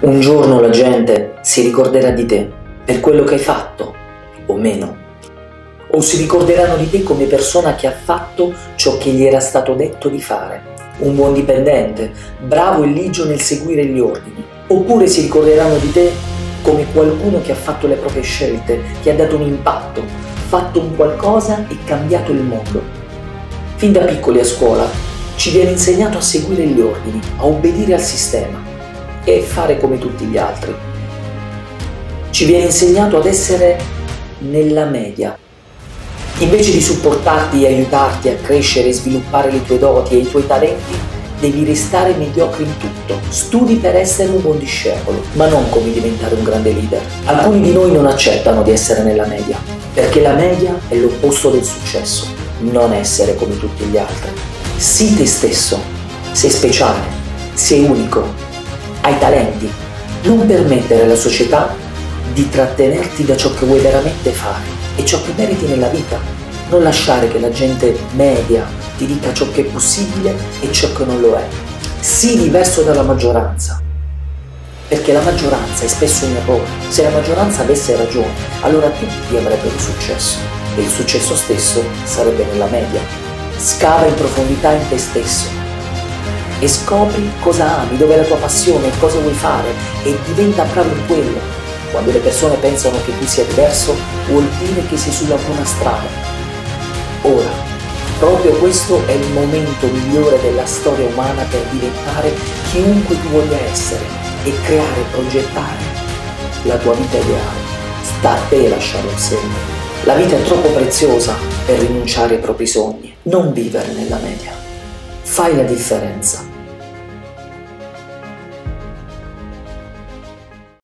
Un giorno la gente si ricorderà di te per quello che hai fatto, o meno. O si ricorderanno di te come persona che ha fatto ciò che gli era stato detto di fare. Un buon dipendente, bravo e ligio nel seguire gli ordini. Oppure si ricorderanno di te come qualcuno che ha fatto le proprie scelte, che ha dato un impatto, fatto un qualcosa e cambiato il mondo. Fin da piccoli a scuola ci viene insegnato a seguire gli ordini, a obbedire al sistema e fare come tutti gli altri. Ci viene insegnato ad essere nella media. Invece di supportarti e aiutarti a crescere e sviluppare le tue doti e i tuoi talenti, devi restare mediocre in tutto. Studi per essere un buon discepolo, ma non come diventare un grande leader. Alcuni di noi non accettano di essere nella media, perché la media è l'opposto del successo, non essere come tutti gli altri. Sii te stesso, sei speciale, sei unico, hai talenti. Non permettere alla società di trattenerti da ciò che vuoi veramente fare e ciò che meriti nella vita. Non lasciare che la gente media ti dica ciò che è possibile e ciò che non lo è. Sii diverso dalla maggioranza, perché la maggioranza è spesso in errore. Se la maggioranza avesse ragione, allora tutti avrebbero successo e il successo stesso sarebbe nella media. Scava in profondità in te stesso e scopri cosa ami, dove è la tua passione e cosa vuoi fare, e diventa bravo in quello. Quando le persone pensano che tu sia diverso, vuol dire che sei sulla buona strada. Ora, proprio questo è il momento migliore della storia umana per diventare chiunque tu voglia essere e creare e progettare la tua vita ideale. Sta a te lasciare un segno. La vita è troppo preziosa per rinunciare ai propri sogni. Non vivere nella media. Fai la differenza.